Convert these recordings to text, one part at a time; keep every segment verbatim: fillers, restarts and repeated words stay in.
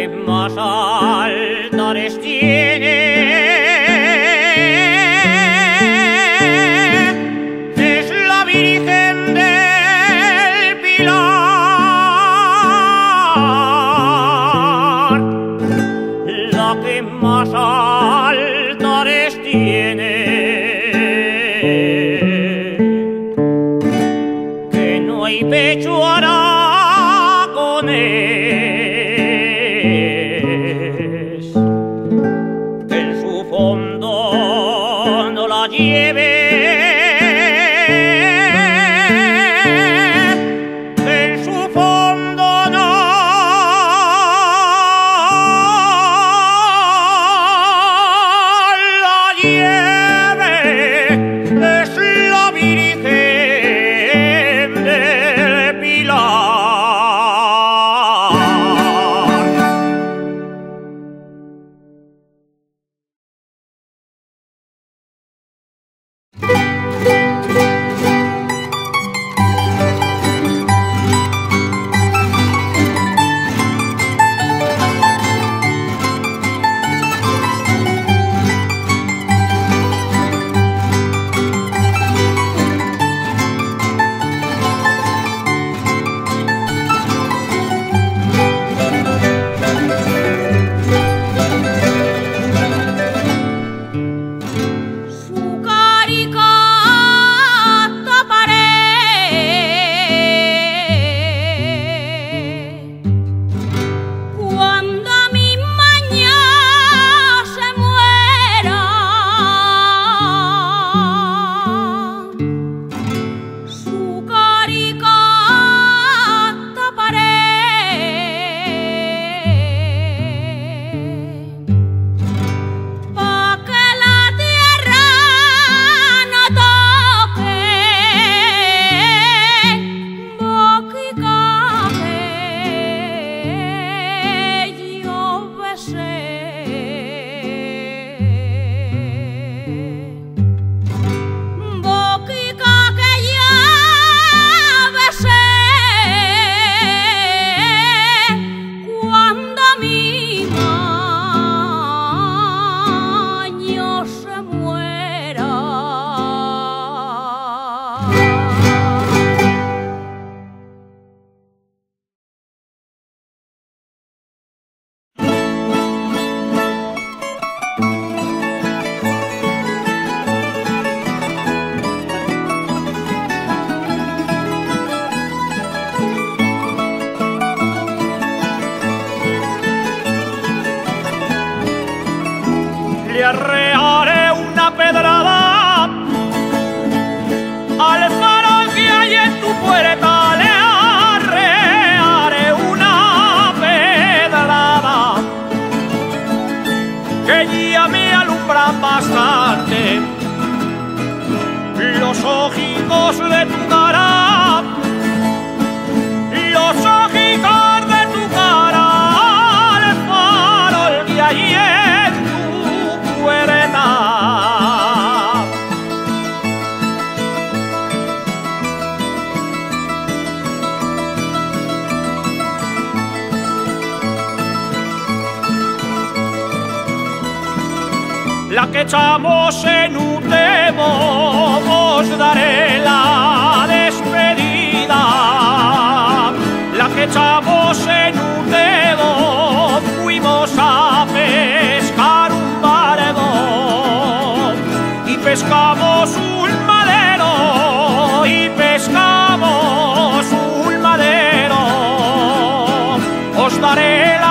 que más altares tiene es la Virgen del Pilar, la que más altares tiene, que no hay pecho hará con él. En su fondo no la lleve, es la Virgen del Pilar. Le arrearé una pedrada al farol que hay en tu puerta, le arrearé una pedrada que ya me alumbran bastante los ojitos de tu cara, los ojitos de tu cara, al farol que hay en la que echamos en un demo, os daré la despedida. La que echamos en un demo, fuimos a pescar un barco y pescamos un madero, y pescamos un madero. Os daré la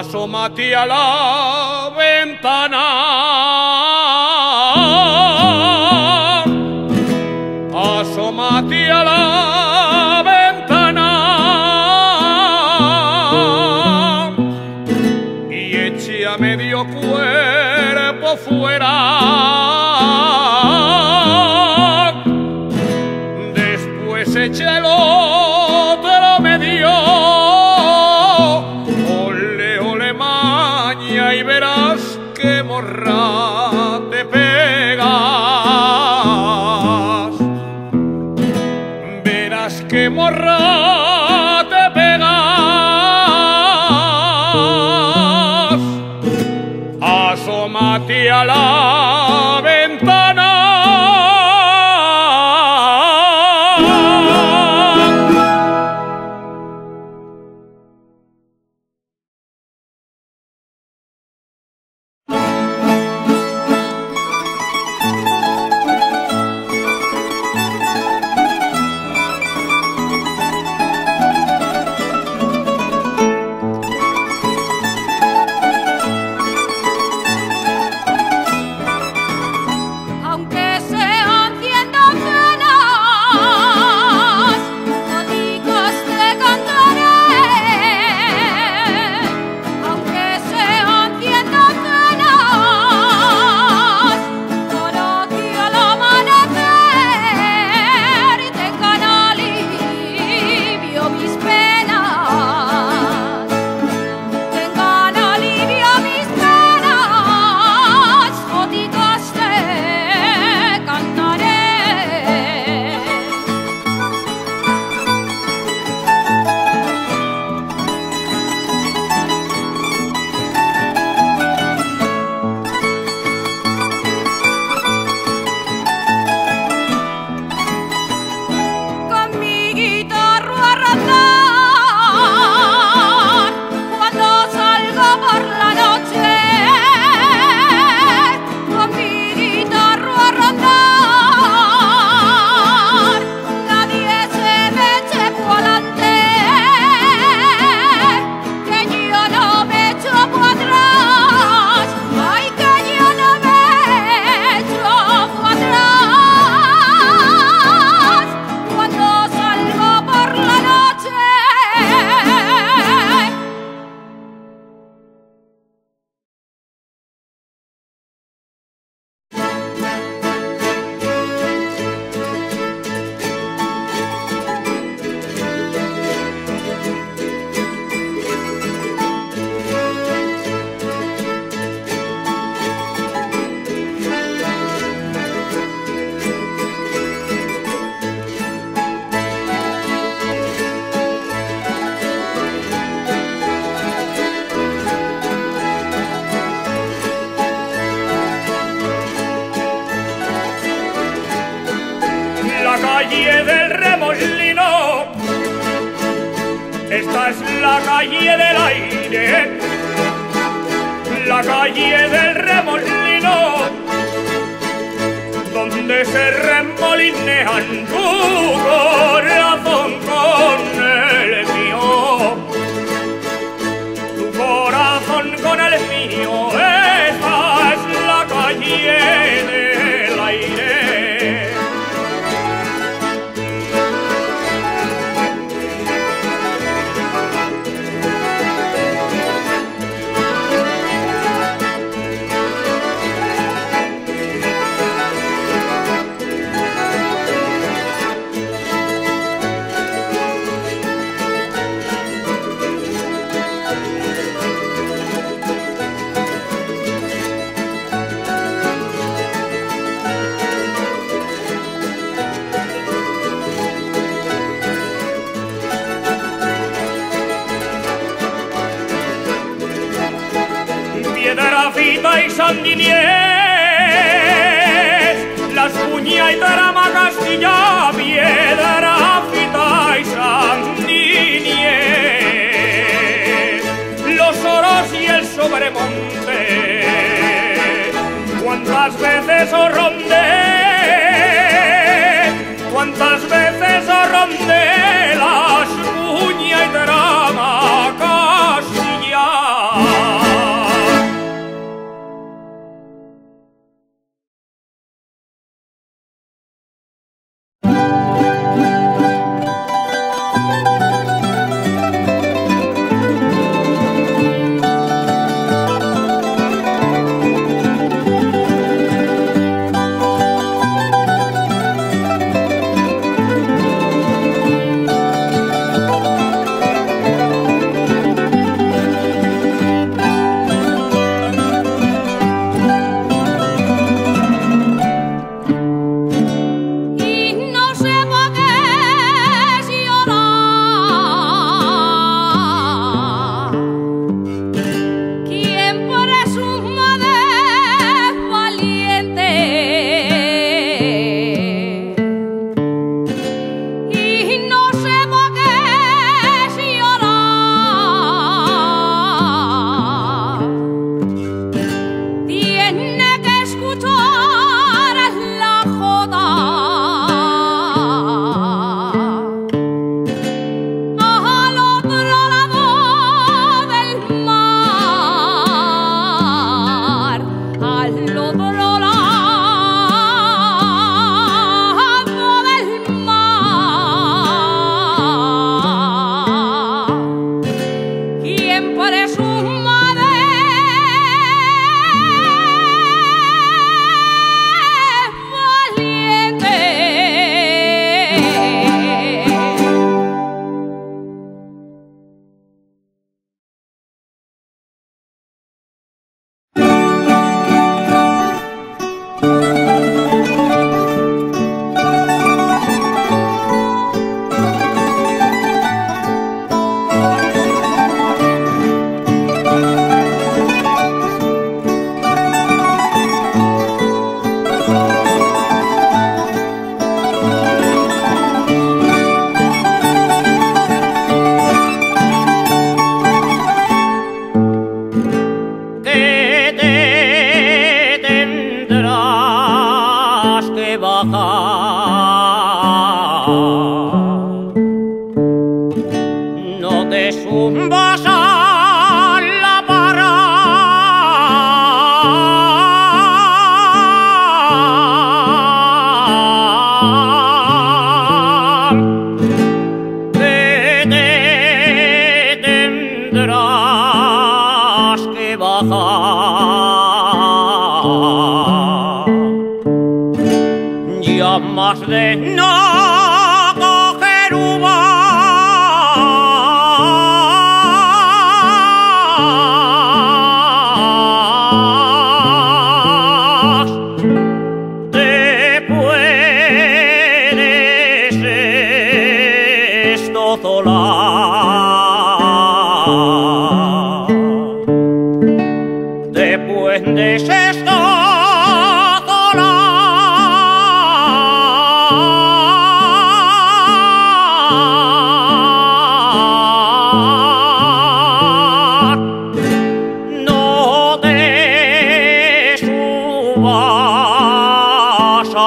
Asómate a la ventana, asómate a la ventana y eche a medio cuerpo fuera, después eche el otro medio. Te pegas, verás que morra te pegas. Asómate a la ventana, Esta es la calle del aire, la calle del remolino, donde se remolinean tu corazón con el mío. Tu corazón con el mío, esta es la calle del aire. Piedrafita y Sandiñez, Las Cuñas y Tarama Castilla, Piedrafita y Sandiñez, Los Oros y el Sobremonte. Cuántas veces os rondé, cuántas veces os rondé, Las Cuñas y Tarama Castilla.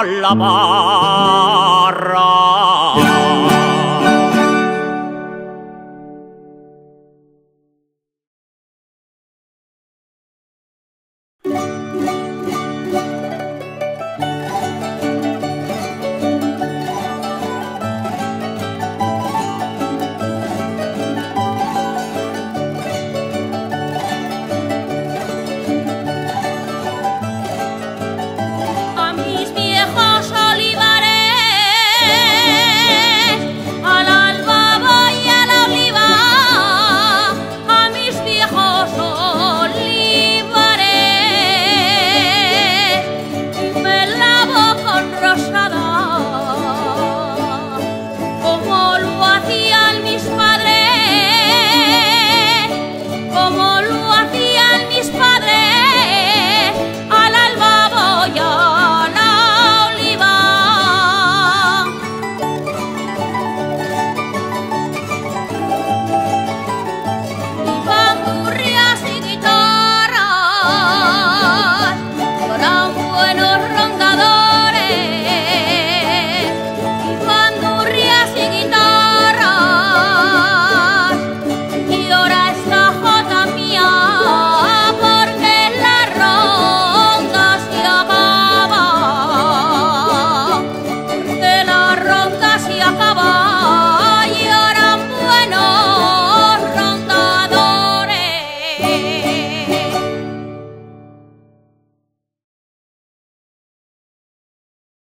alabar.